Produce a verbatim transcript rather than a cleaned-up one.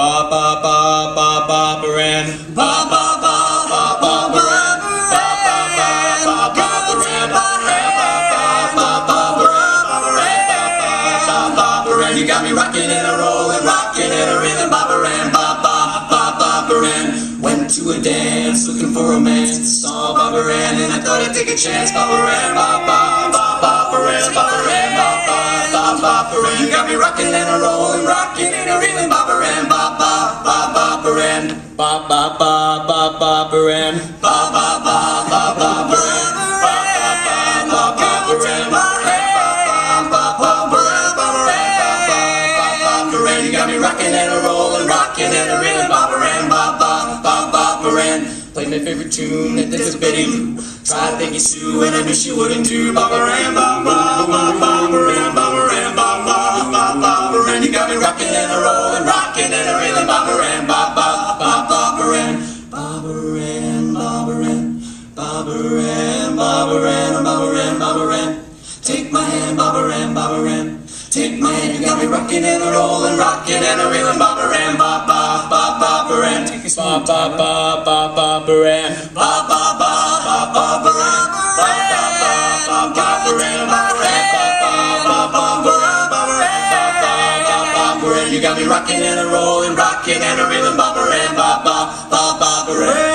Ba ba ba ba ba baran. Ba ba ba ba ba baran. Ba ba ba ba ba baran. Ba ba ba ba ba baran. You got me rocking and a rolling, rocking and a rhythm. Ba baran, ba ba ba ba baran. Went to a dance looking for romance, saw ba baran and I thought I'd take a chance. Ba baran, ba ba ba ba baran. Ba baran, ba ba ba ba baran. You got me rocking and a rolling, rocking and a rhythm. Ba baran, ba. Ba ba ba ba ba baran. Ba ba ba ba ba baran. Ba ba ba ba ba baran. Ba ba ba ba baran. You got me rocking and a rolling, rocking and a reeling. Ba baran, ba ba ba ba baran. Play my favorite tune that anticipated you. Tried thinking Sue and I knew she wouldn't do. Ba baran, ba ba ba ba baran. Ba baran, ba ba ba ba baran. You got me rocking and a rolling, rocking and a reeling. Ba baran, ba ba. Ba-ba-ran, ba-ba-ran, ba-ba-ran, ba-ba-ran. Take my hand, ba-ba-ran, ba-ba-ran. Take my hand, you got me rockin' and a rollin', rockin' and a reelin'. Ba-ba-ran, ba-ba-ba-ba-ran. Ba-ba-ba-ba-ba-ran. Ba-ba-ba-ba-ba-ran. Ba-ba-ba-ba-ba-ran. Ba-ba-ba-ba-ba-ran. You got me rockin' and a rollin', rockin' and a reelin'. Ba-ba-ran, ba-ba-ba-ba-ran.